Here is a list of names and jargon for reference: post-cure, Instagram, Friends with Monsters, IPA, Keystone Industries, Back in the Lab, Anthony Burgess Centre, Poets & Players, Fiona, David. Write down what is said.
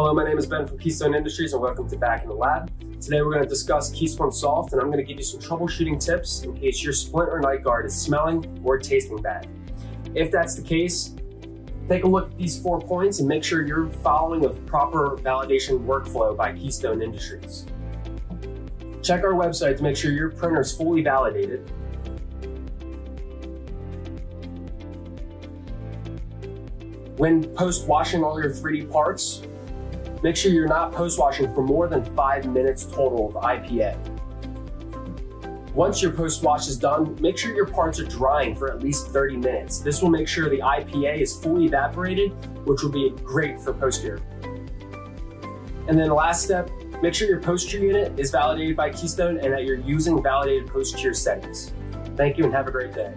Hello, my name is Ben from Keystone Industries and welcome to Back in the Lab. Today we're going to discuss Keystone Soft and I'm going to give you some troubleshooting tips in case your splint or night guard is smelling or tasting bad. If that's the case, take a look at these 4 points and make sure you're following a proper validation workflow by Keystone Industries. Check our website to make sure your printer is fully validated. When post-washing all your 3D parts, make sure you're not post-washing for more than 5 minutes total of IPA. Once your post-wash is done, make sure your parts are drying for at least 30 minutes. This will make sure the IPA is fully evaporated, which will be great for post-cure. And then the last step, make sure your post-cure unit is validated by Keystone and that you're using validated post-cure settings. Thank you and have a great day.